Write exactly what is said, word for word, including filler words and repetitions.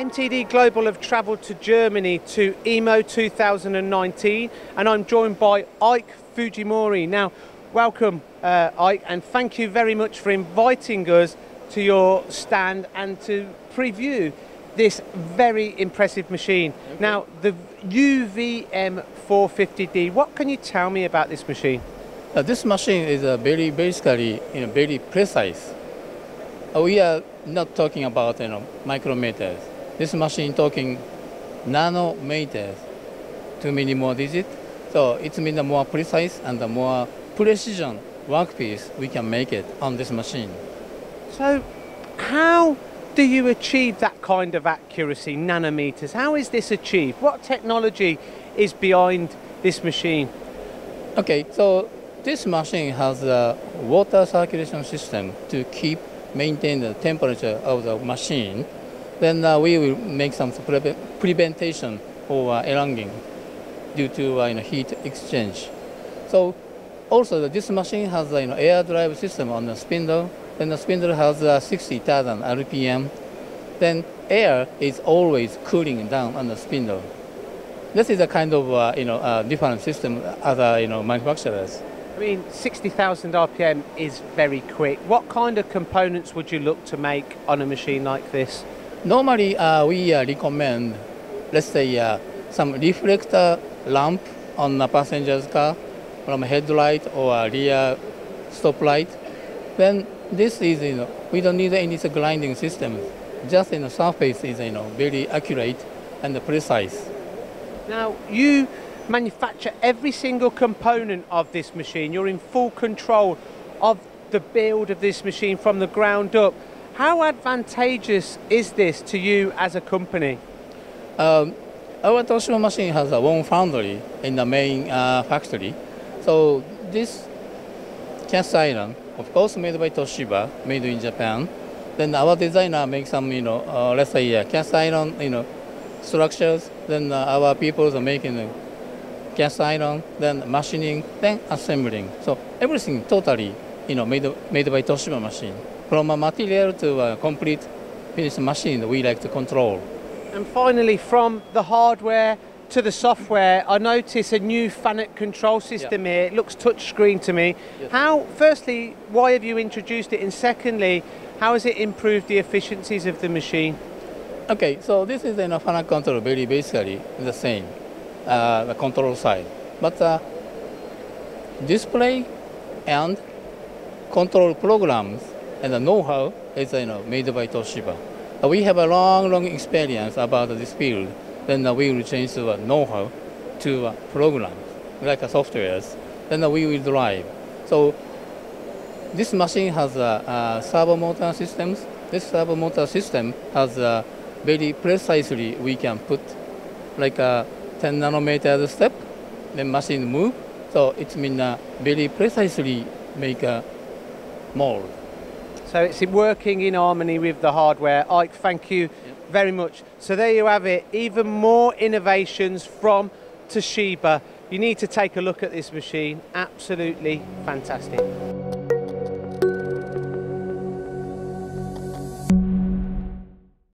M T D Global have travelled to Germany to E M O two thousand nineteen, and I'm joined by Ike Fujimori. Now, welcome uh, Ike, and thank you very much for inviting us to your stand and to preview this very impressive machine. Okay. Now, the U V M four fifty D, what can you tell me about this machine? Uh, this machine is uh, very, basically, you know, very precise. Uh, we are not talking about, you know, micrometers. This machine talking nanometers, too many more digits. So it means the more precise and the more precision workpiece we can make it on this machine. So how do you achieve that kind of accuracy, nanometers? How is this achieved? What technology is behind this machine? Okay, so this machine has a water circulation system to keep maintain the temperature of the machine, then uh, we will make some pre preventation or uh, elongation due to uh, you know, heat exchange. So also this machine has uh, you know, air drive system on the spindle, then the spindle has uh, sixty thousand R P M, then air is always cooling down on the spindle. This is a kind of uh, you know, uh, different system other you know, manufacturers. I mean, sixty thousand R P M is very quick. What kind of components would you look to make on a machine like this? Normally, uh, we uh, recommend, let's say, uh, some reflector lamp on a passenger's car, from a headlight or a rear stoplight. Then this is, you know, we don't need any grinding system. Just in the surface is, you know, very accurate and precise. Now, you manufacture every single component of this machine. You're in full control of the build of this machine from the ground up. How advantageous is this to you as a company? Um, our Toshiba machine has a one foundry in the main uh, factory. So this cast iron, of course made by Toshiba, made in Japan. Then our designer makes some, you know, uh, let's say uh, cast iron, you know, structures. Then uh, our people are making uh, cast iron, then machining, then assembling. So everything totally, you know, made made by Toshiba machine. From a material to a complete finished machine, we like to control. And finally, from the hardware to the software, I notice a new FANUC control system yeah. here. It looks touchscreen to me. Yes. How? Firstly, why have you introduced it? And secondly, how has it improved the efficiencies of the machine? Okay, so this is a you know, FANUC control, very basically the same. Uh, the control side, but uh, display and control programs and the know-how is you know, made by Toshiba. Uh, we have a long, long experience about this field. Then uh, we will change the uh, know-how to uh, programs like uh, softwares. Then uh, we will drive. So this machine has a uh, uh, servo motor systems. This servo motor system has uh, very precisely we can put like a ten nanometers step, then machine move. So it means uh, very precisely make a mold. So it's working in harmony with the hardware. Ike, thank you yep. very much. So there you have it, even more innovations from Toshiba. You need to take a look at this machine. Absolutely fantastic.